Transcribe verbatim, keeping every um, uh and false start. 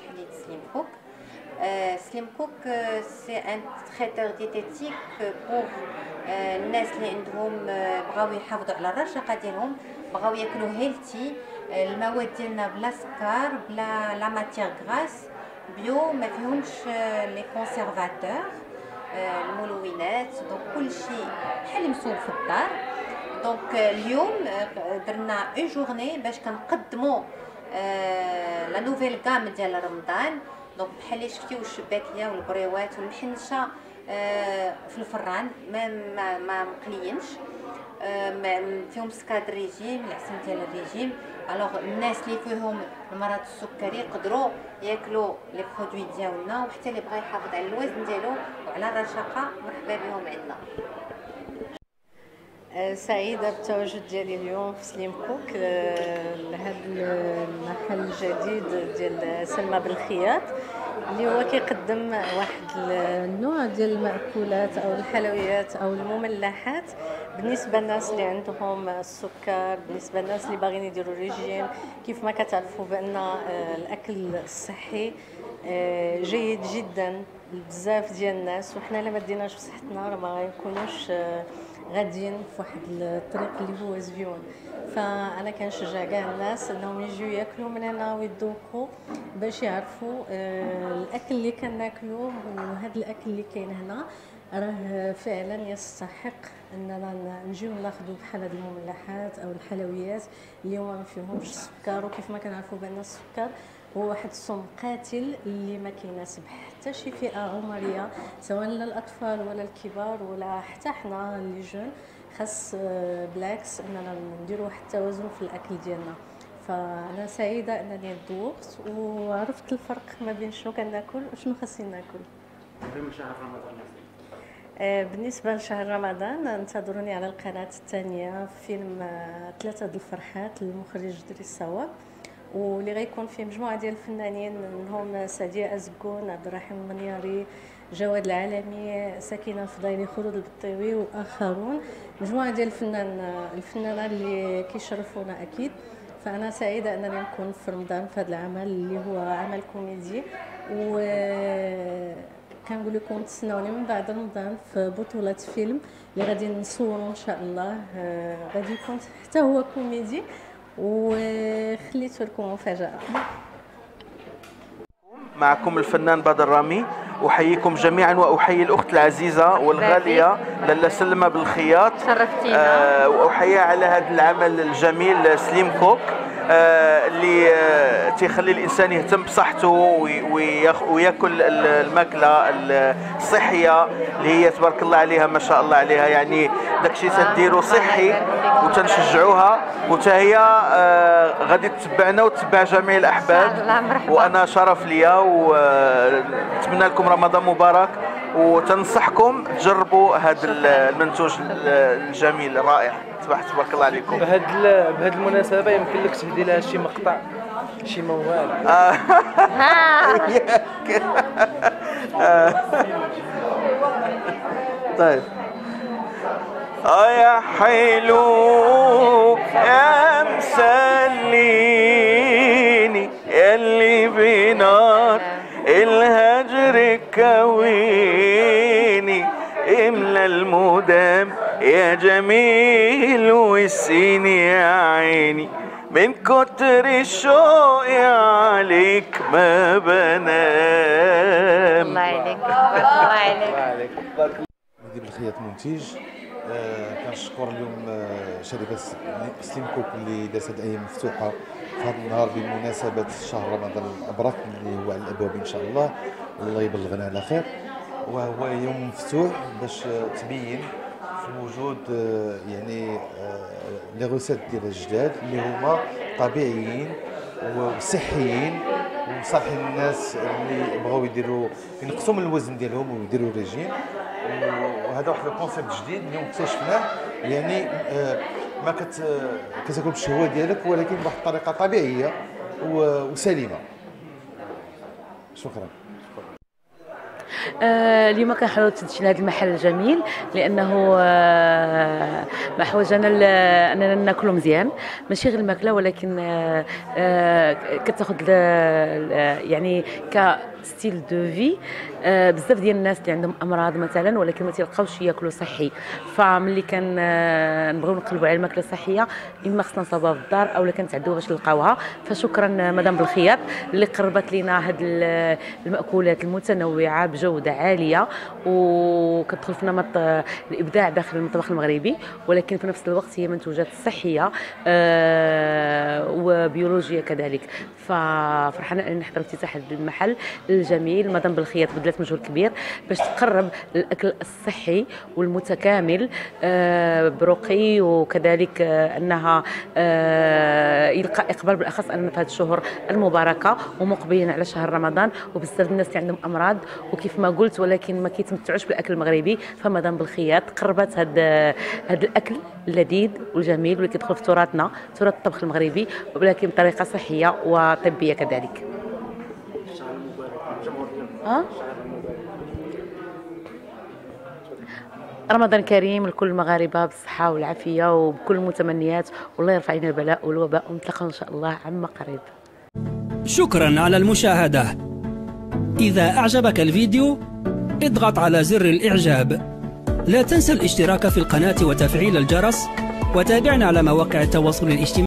برنامج حلية سليم كوك. سليم كوك سي ان تريتور ديتيتيك بور الناس اللي عندهم بغاو يحافظوا على الرشاقه ديالهم، بغاو ياكلوا هيلثي، المواد ديالنا بلا سكر بلا لا ماتير غراس، بيو ما فيهمش لي كونسيرفاتور الملونات، دونك كلشي بحال مسوق في الدار. دونك اليوم درنا اون جورني باش كنقدموا لا نوفيل كام ديال رمضان. دونك بحال اللي شفتيو الشباكيه والبريوات والمحنشه في الفران ما ما, ما مقليينش، فيهم سكاد ريجيم، العسل ديال الريجيم. الوغ الناس اللي فيهم المرض السكري يقدروا ياكلوا لي برودوي ديالنا، وحتى اللي بغى يحافظ على الوزن ديالو وعلى الرشاقه مرحبا بهم عندنا. سعيدة بالتواجد ديالي اليوم في سليم كوك، هذا المحل الجديد ديال سلمى بن خياط اللي هو كيقدم واحد النوع ديال المأكولات او الحلويات او المملحات بالنسبه للناس اللي عندهم السكر، بالنسبه للناس اللي باغيين يديروا ريجيم. كيف ما كتعرفوا بان الاكل الصحي جيد جدا بزاف ديال الناس، وحنا الا ما ديناش بصحتنا راه ما غنكونوش غاديين في واحد الطريق اللي هو زويون. فانا كنشجع كاع الناس انهم يجيو ياكلوا من هنا ويذوقوا باش يعرفوا الاكل اللي كناكلوه، وهذا الاكل اللي كاين هنا راه فعلا يستحق اننا نجيو ناخذوا بحال هاد المملحات او الحلويات اللي ما فيهمش السكر. وكيف ما كنعرفوا بان السكر هو واحد السم قاتل اللي ما كيناسب حتى شي فئه عمريه، سواء للاطفال ولا الكبار ولا حتى حنا لي جون. خاص بلاكس اننا نديروا واحد التوازن في الاكل ديالنا. فانا سعيده انني ذوقت وعرفت الفرق ما بين شنو كناكل وشنو خاصني ناكل. في شهر رمضان بالنسبه لشهر رمضان انتظروني على القناه الثانيه فيلم ثلاثه د الفرحات للمخرج ادريس سواك، واللي غيكون فيه مجموعه ديال الفنانين منهم سادية أزكون، عبدالرحمن منياري، جواد العالمي، سكينه فضيلي، خلود البطيوي واخرون، مجموعه ديال الفنان الفنانه اللي كيشرفونا اكيد. فانا سعيده انني نكون في رمضان في هذا العمل اللي هو عمل كوميدي، و كنقول لكم تسناوني من بعد رمضان في بطوله فيلم اللي غادي نصوروا ان شاء الله، غادي يكون حتى هو كوميدي وخليت لكم مفاجأة. معكم الفنان بدر رامي، أحييكم جميعا وأحيي الأخت العزيزة والغالية لاله سلمى بن خياط، شرفتينا، وأحييها على هذا العمل الجميل سليم كوك اللي تيخلي الانسان يهتم بصحته وياكل الماكله الصحيه اللي هي تبارك الله عليها ما شاء الله عليها، يعني داكشي تديرو صحي وتنشجعوها، وحتى هي غادي تتبعنا وتتبع جميع الاحباب. وانا شرف ليا، ونتمنى لكم رمضان مبارك، وتنصحكم تجربوا هذا المنتوج الجميل الرائع تبارك الله عليكم. بهاد بهاد المناسبه يمكن لك تهدي لها شي مقطع شي موال. طيب يا حلو يا مسليني اللي بنار الهجر كويني املا المدام يا جميل والسين يا عيني من كتر الشوق عليك ما بنام. الله عليك الله عليك. مهدي بن خياط منتج. كنشكر اليوم شركه سليم كوك اللي دازت هاد الايام مفتوحه في هذا النهار بمناسبه شهر رمضان المبارك اللي هو على الابواب ان شاء الله، الله يبلغنا على خير. وهو يوم مفتوح باش تبين في وجود يعني لي غوسيت ديال الجداد اللي هما طبيعيين وصحيين ومصالحين الناس اللي بغاو يديروا ينقصوا من الوزن ديالهم ويديروا ريجيم. وهذا واحد الكونسيبت جديد اليوم اكتشفناه، يعني ما كتاكل بالشهوه ديالك ولكن بواحد الطريقه طبيعيه وسليمه. شكرا. آه اليوم كنحاولوا تدشينا هذا المحل الجميل لانه آه ما حوجنا اننا ناكلوا مزيان، ماشي غير الماكله ولكن آه آه كتاخذ يعني ك ستيل دو في. آه بزاف ديال الناس اللي عندهم امراض مثلا ولكن ما تيلقاوش ياكلوا صحي، فملي كان آه نبغيو نقلبوا على الماكله الصحيه اما خصنا نصاوبها في الدار اولا كنتعداو باش نلقاوها. فشكرا مدام بالخياط اللي قربت لينا هاد المأكولات المتنوعه بجوده عاليه وكتدخل في نمط الابداع داخل المطبخ المغربي، ولكن في نفس الوقت هي منتوجات صحيه آه وبيولوجيه كذلك. ففرحانه اني حضرت افتتاح هذا المحل الجميل. مدام بالخياط بدلات مجهود كبير باش تقرب الاكل الصحي والمتكامل آه برقي، وكذلك آه انها آه يلقى اقبال بالاخص ان في هذه الشهور المباركه ومقبلين على شهر رمضان وبزاف الناس اللي عندهم امراض وكيف ما قلت ولكن ما كيتمتعوش بالاكل المغربي. فمدام بالخياط قربت هذا هذا الاكل اللذيذ والجميل واللي كيدخل في تراثنا تراث الطبخ المغربي ولكن بطريقه صحيه وطبيه كذلك. أه؟ رمضان كريم لكل المغاربه بالصحه والعافيه وبكل المتمنيات، والله يرفع علينا البلاء والوباء، ونتلاقاو ان شاء الله عما قريب. شكرا على المشاهده. اذا اعجبك الفيديو اضغط على زر الاعجاب، لا تنسى الاشتراك في القناه وتفعيل الجرس، وتابعنا على مواقع التواصل الاجتماعي.